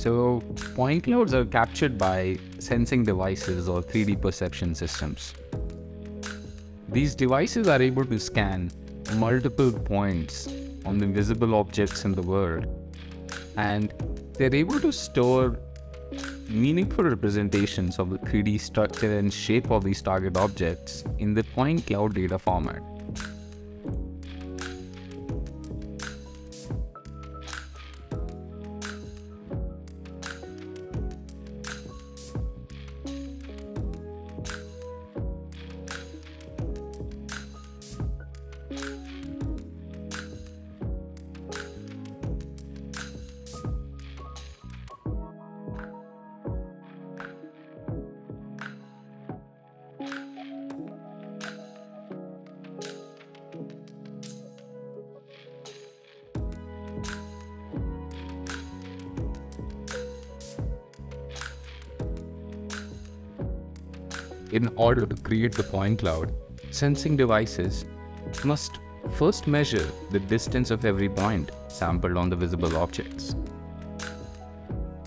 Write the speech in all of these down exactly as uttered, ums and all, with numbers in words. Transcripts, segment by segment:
So point clouds are captured by sensing devices or three D perception systems. These devices are able to scan multiple points on the visible objects in the world, and they're able to store meaningful representations of the three D structure and shape of these target objects in the point cloud data format. In order to create the point cloud, sensing devices must first measure the distance of every point sampled on the visible objects.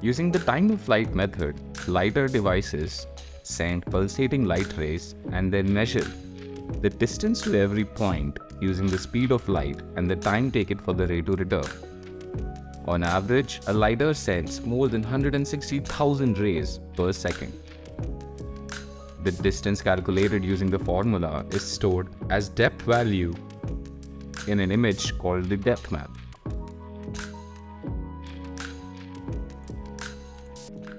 Using the time-of-flight method, LiDAR devices send pulsating light rays and then measure the distance to every point using the speed of light and the time taken for the ray to return. On average, a LiDAR sends more than one hundred sixty thousand rays per second. The distance calculated using the formula is stored as depth value in an image called the depth map.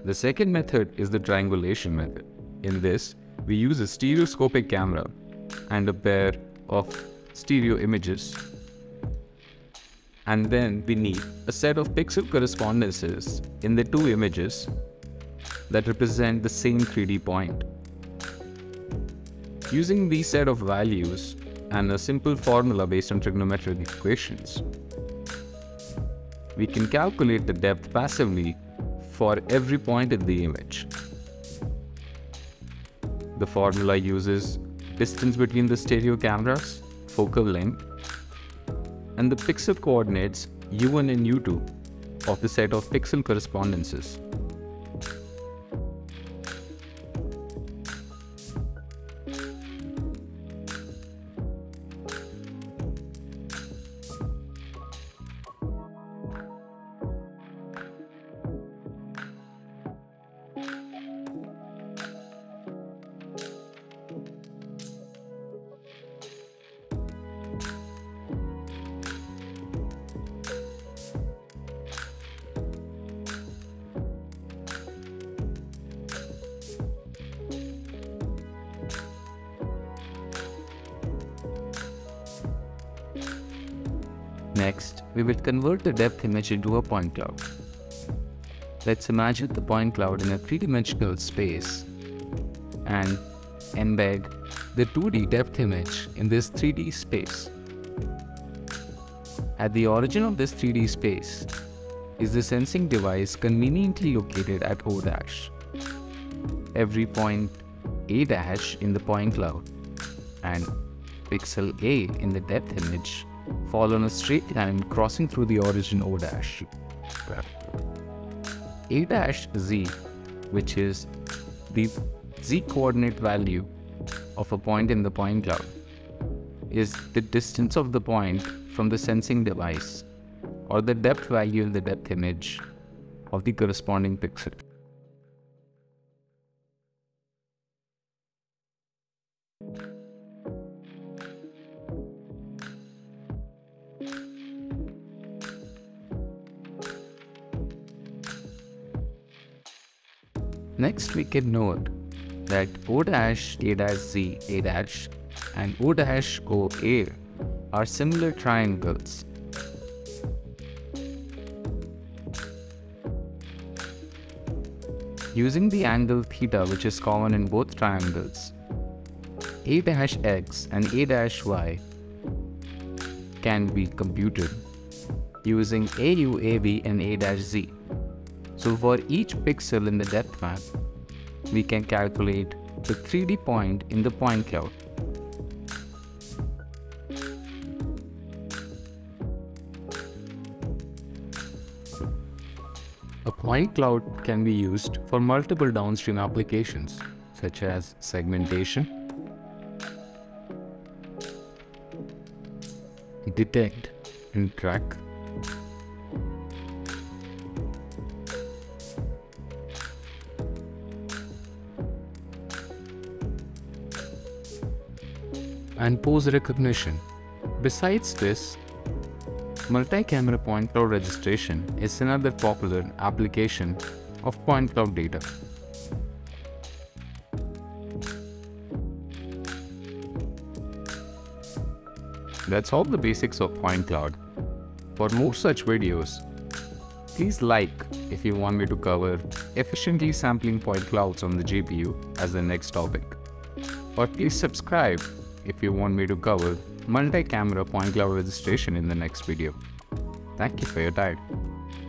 The second method is the triangulation method. In this, we use a stereoscopic camera and a pair of stereo images. And then we need a set of pixel correspondences in the two images that represent the same three D point. Using these set of values and a simple formula based on trigonometric equations, we can calculate the depth passively for every point in the image. The formula uses distance between the stereo cameras, focal length, and the pixel coordinates U one and U two of the set of pixel correspondences. Next, we will convert the depth image into a point cloud. Let's imagine the point cloud in a three-dimensional space and embed the two D depth image in this three D space. At the origin of this three D space is the sensing device conveniently located at O'. Every point A' in the point cloud and pixel A in the depth image fall on a straight line crossing through the origin O'. A'(Z), which is the z-coordinate value of a point in the point cloud, is the distance of the point from the sensing device, or the depth value in the depth image of the corresponding pixel. Next, we can note that O', A', Z, A', and O', O A are similar triangles. Using the angle theta, which is common in both triangles, A'(x) and A'(y) can be computed using A U, A B, and A'(z). So for each pixel in the depth map, we can calculate the three D point in the point cloud. A Point Cloud can be used for multiple downstream applications, such as segmentation, detect and track, and pose recognition. Besides this, multi-camera point cloud registration is another popular application of point cloud data. That's all the basics of point cloud. For more such videos, please like if you want me to cover efficiently sampling point clouds on the G P U as the next topic, or please subscribe if you want me to cover multi-camera point cloud registration in the next video. Thank you for your time.